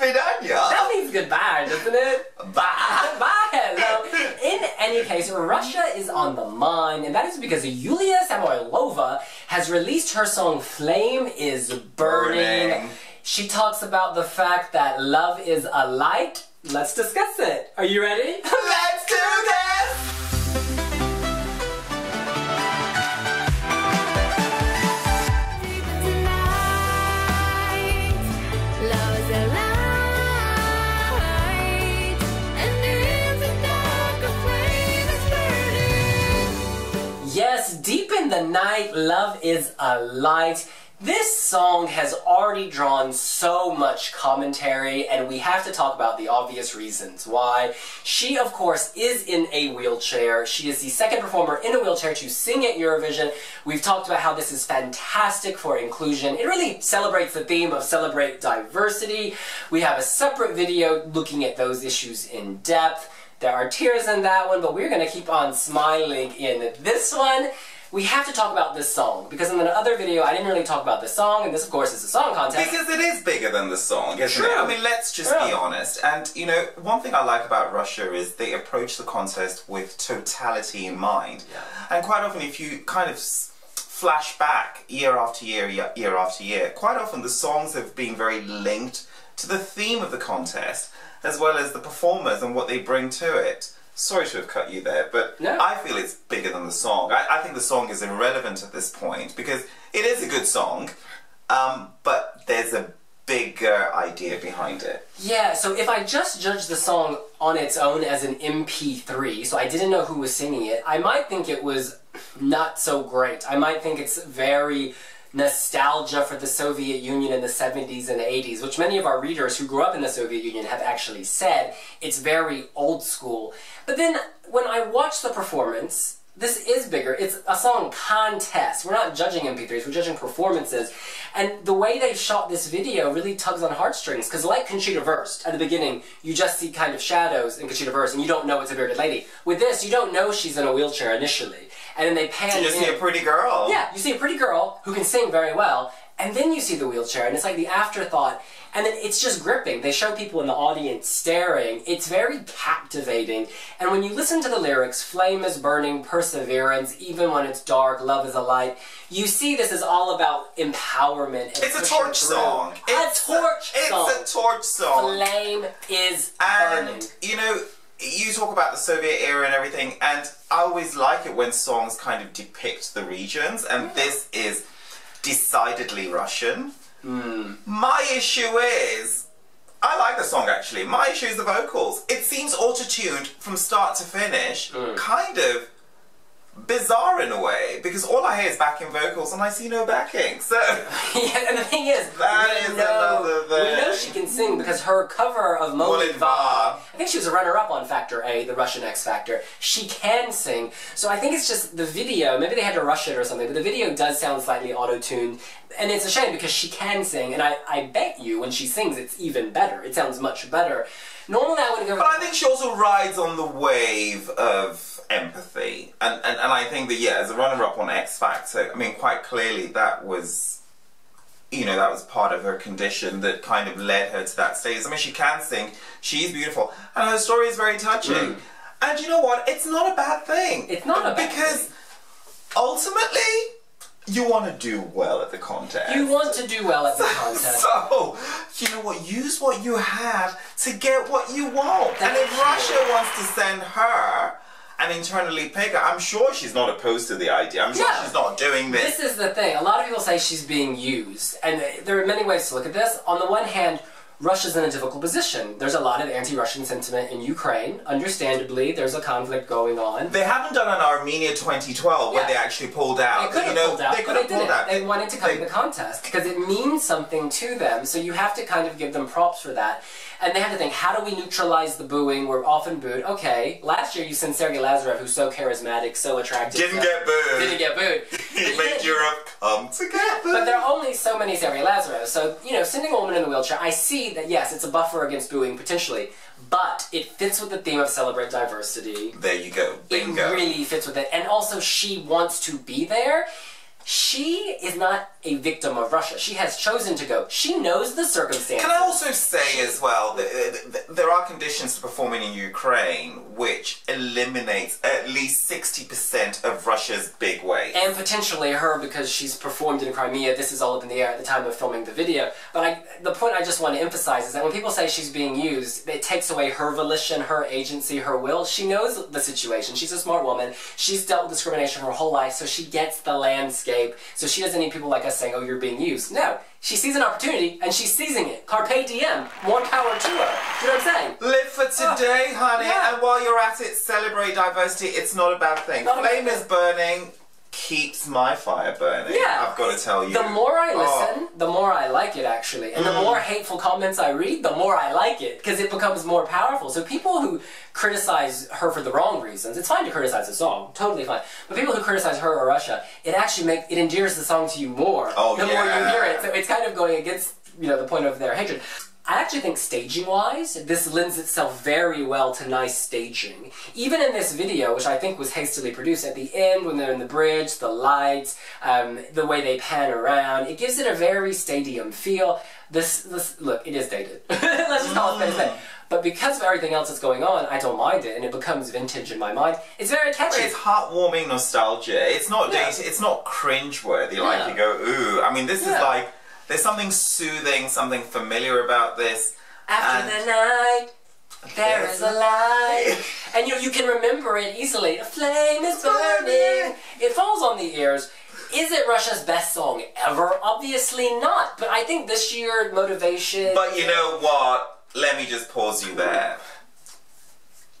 That means goodbye, doesn't it? Bye! Bye! Now, in any case, Russia is on the mind, and that is because Yulia Samoilova has released her song Flame is Burning. She talks about the fact that love is a light. Let's discuss it. Are you ready? Let's do this! Deep in the night, love is a light. This song has already drawn so much commentary, and we have to talk about the obvious reasons why. She, of course, is in a wheelchair. She is the second performer in a wheelchair to sing at Eurovision. We've talked about how this is fantastic for inclusion. It really celebrates the theme of celebrate diversity. We have a separate video looking at those issues in depth. There are tears in that one, but we're going to keep on smiling in this one. We have to talk about this song, because in the other video I didn't really talk about this song, and this of course is a song contest. Because it is bigger than the song, isn't it? I mean, let's just be honest. And you know, one thing I like about Russia is they approach the contest with totality in mind. Yeah. And quite often if you kind of flash back year after year, year after year, quite often the songs have been very linked to the theme of the contest, as well as the performers and what they bring to it. Sorry to have cut you there, but no. I feel it's bigger than the song. I think the song is irrelevant at this point, because it is a good song, but there's a bigger idea behind it. Yeah, so if I just judge the song on its own as an MP3, so I didn't know who was singing it, I might think it was not so great. I might think it's very nostalgia for the Soviet Union in the 70s and 80s, which many of our readers who grew up in the Soviet Union have actually said. It's very old school. But then when I watch the performance, this is bigger. It's a song contest. We're not judging MP3s, we're judging performances. And the way they shot this video really tugs on heartstrings, because like Conchita Wurst, at the beginning, you just see kind of shadows in Conchita Wurst and you don't know it's a bearded lady. With this, you don't know she's in a wheelchair initially. And then they pan in. You see a pretty girl. Yeah, you see a pretty girl who can sing very well, and then you see the wheelchair, and it's like the afterthought, and then it's just gripping. They show people in the audience staring. It's very captivating, and when you listen to the lyrics, flame is burning, perseverance, even when it's dark, love is a light, you see this is all about empowerment. And it's a torch song. It's a torch song. Flame is burning. And, you know, you talk about the Soviet era and everything, and I always like it when songs kind of depict the regions, and this is decidedly Russian. My issue is, I like the song actually, my issue is the vocals. It seems auto-tuned from start to finish, kind of bizarre in a way, because all I hear is backing vocals and I see no backing, so... Yeah, and the thing is, we know she can sing because her cover of Molotov, I think she was a runner-up on Factor A, the Russian X Factor, she can sing, so I think it's just the video, maybe they had to rush it or something, but the video does sound slightly auto-tuned, and it's a shame because she can sing, and I bet you when she sings it's even better, it sounds much better. Normally I would go... But I think she also rides on the wave of empathy, and I think that, yeah, as a runner-up on X Factor, I mean, quite clearly that was, you know, that was part of her condition that kind of led her to that stage. I mean, she can sing, she's beautiful, and her story is very touching. And you know what, it's not a bad thing. It's not a bad thing. Because ultimately, you want to do well at the contest. You want to do well at the contest. So, you know what, use what you have to get what you want. That's and if Russia wants to send her and internally pick her, I'm sure she's not opposed to the idea. I'm sure she's not doing this. This is the thing. A lot of people say she's being used. And there are many ways to look at this. On the one hand, Russia's in a difficult position. There's a lot of anti-Russian sentiment in Ukraine. Understandably, there's a conflict going on. They haven't done an Armenia 2012 where they actually pulled out. They could have pulled out, but they didn't. They wanted to come to the contest because it means something to them. So you have to kind of give them props for that. And they have to think, how do we neutralize the booing? We're often booed. Okay, last year you sent Sergey Lazarev, who's so charismatic, so attractive. Didn't get booed. He made Europe come together. But there are only so many Sergey Lazarevs. So, you know, sending a woman in the wheelchair, I see that, yes, it's a buffer against booing, potentially, but it fits with the theme of celebrate diversity. There you go. Bingo. It really fits with it. And also, she wants to be there. She is not a victim of Russia. She has chosen to go. She knows the circumstances. Can I also say as well that there are conditions to performing in Ukraine which eliminates at least 60% of Russia's big waves. And potentially her, because she's performed in Crimea. This is all up in the air at the time of filming the video. But the point I just want to emphasize is that when people say she's being used, it takes away her volition, her agency, her will. She knows the situation. She's a smart woman. She's dealt with discrimination her whole life, so she gets the landscape. So she doesn't need people like us saying, oh, you're being used. No, she sees an opportunity and she's seizing it. Carpe diem, more power to her. You know what I'm saying? Live for today, honey. Yeah. And while you're at it, celebrate diversity. It's not a bad thing. Flame is burning. Keeps my fire burning. Yeah. I've got to tell you. The more I listen, the more I like it, actually. And the more hateful comments I read, the more I like it. Because it becomes more powerful. So people who criticize her for the wrong reasons, it's fine to criticize the song. Totally fine. But people who criticize her or Russia, it actually makes, it endears the song to you more. The more you hear it. So it's kind of going against, you know, the point of their hatred. I actually think staging-wise, this lends itself very well to nice staging. Even in this video, which I think was hastily produced, at the end when they're in the bridge, the lights, the way they pan around, it gives it a very stadium feel. This look, it is dated. Let's just call it that. But because of everything else that's going on, I don't mind it, and it becomes vintage in my mind. It's very catchy. It's heartwarming nostalgia. It's not dated. It's not cringeworthy. Like you go, ooh. I mean, this is like. There's something soothing, something familiar about this. After the night, there is a light. And you can remember it easily. A flame is burning. It falls on the ears. Is it Russia's best song ever? Obviously not. But I think this year, motivation... But you know what? Let me just pause you there.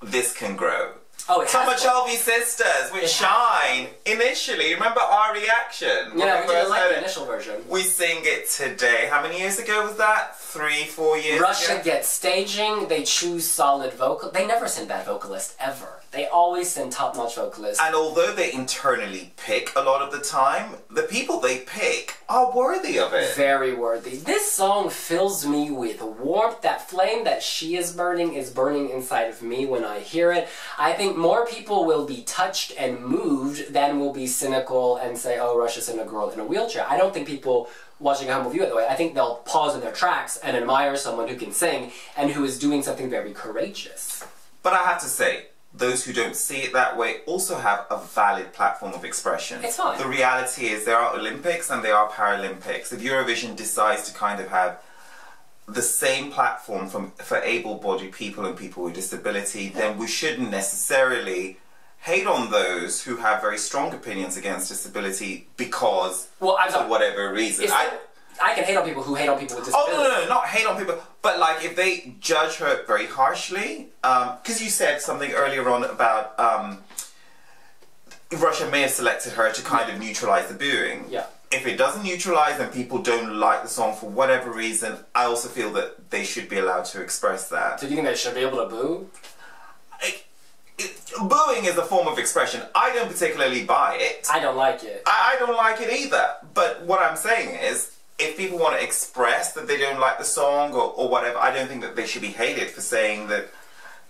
This can grow. Oh, it's Tomachovi Sisters, which Shine, initially, remember our reaction? Yeah, we didn't like the initial version. We sing it today. How many years ago was that? 3, 4 years Russia ago? Gets staging, they choose solid vocal. They never send bad vocalists, ever. They always send top-notch vocalists. And although they internally pick a lot of the time, the people they pick are worthy of it. Very worthy. This song fills me with warmth. That flame that she is burning inside of me when I hear it. I think more people will be touched and moved than will be cynical and say, oh, Russia sent a girl in a wheelchair. I don't think people watching a humble view it that way. I think they'll pause in their tracks and admire someone who can sing and who is doing something very courageous. But I have to say, those who don't see it that way also have a valid platform of expression. It's fine. The reality is there are Olympics and there are Paralympics. If Eurovision decides to kind of have the same platform for able-bodied people and people with disability, then we shouldn't necessarily hate on those who have very strong opinions against disability because, for whatever reason. I can hate on people who hate on people with disabilities. Oh, no, not hate on people. But, like, if they judge her very harshly, because you said something earlier on about Russia may have selected her to kind of neutralise the booing. Yeah. If it doesn't neutralise and people don't like the song for whatever reason, I also feel that they should be allowed to express that. Do you think they should be able to boo? Booing is a form of expression. I don't particularly buy it. I don't like it. I don't like it either. But what I'm saying is, if people want to express that they don't like the song or whatever, I don't think that they should be hated for saying that,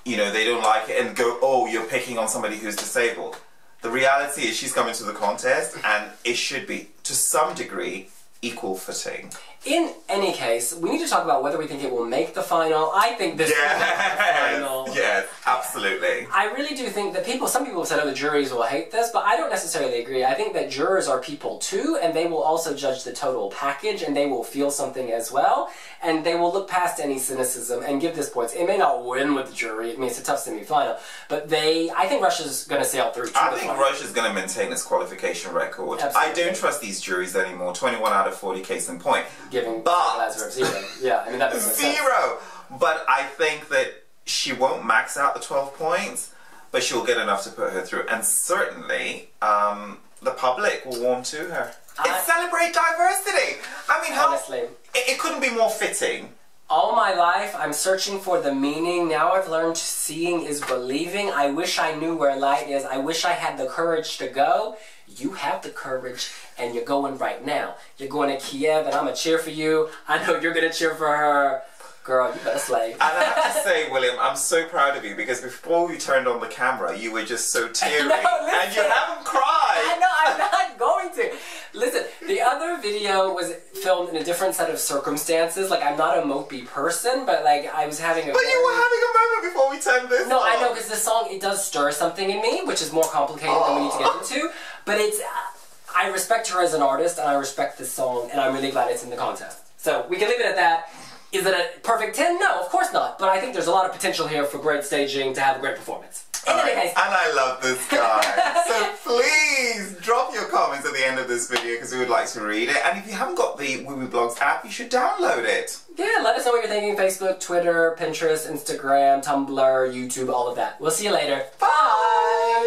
you know, they don't like it and go, oh, you're picking on somebody who's disabled. The reality is she's coming to the contest and it should be, to some degree, equal footing. In any case, we need to talk about whether we think it will make the final. I think this will make the final. Yes, absolutely. I really do think that people, some people have said, oh, the juries will hate this, but I don't necessarily agree. I think that jurors are people too, and they will also judge the total package, and they will feel something as well, and they will look past any cynicism and give this points. It may not win with the jury, I mean, it's a tough semi-final, but I think Russia's going to sail through to the final. I think Russia's going to maintain its qualification record. Absolutely. I don't trust these juries anymore. 21 out of 40, case in point. Giving Lazarev zero. Yeah, I mean, that doesn't make sense. But I think that she won't max out the 12 points, but she'll get enough to put her through. And certainly, the public will warm to her. It's celebrate diversity! I mean, honestly, it couldn't be more fitting. All my life, I'm searching for the meaning. Now I've learned seeing is believing. I wish I knew where light is. I wish I had the courage to go. You have the courage, and you're going right now. You're going to Kiev, and I'm going to cheer for you. I know you're going to cheer for her. Girl, you better slay. And I have to say, William, I'm so proud of you, because before we turned on the camera, you were just so teary. No, and you haven't cried. I know, I'm not going to. Listen, the other video was filmed in a different set of circumstances. Like, I'm not a mopey person, but like, I was having a... But you were having a moment before we turned this on. No, I know, because this song, it does stir something in me, which is more complicated than we need to get into. But it's... I respect her as an artist, and I respect this song, and I'm really glad it's in the contest. So, we can leave it at that. Is it a perfect 10? No, of course not. But I think there's a lot of potential here for great staging to have a great performance. Anyway, and I love this guy. So please drop your comments at the end of this video, because we would like to read it. And if you haven't got the WooWooBlogs app, you should download it. Yeah, let us know what you're thinking. Facebook, Twitter, Pinterest, Instagram, Tumblr, YouTube, all of that. We'll see you later. Bye!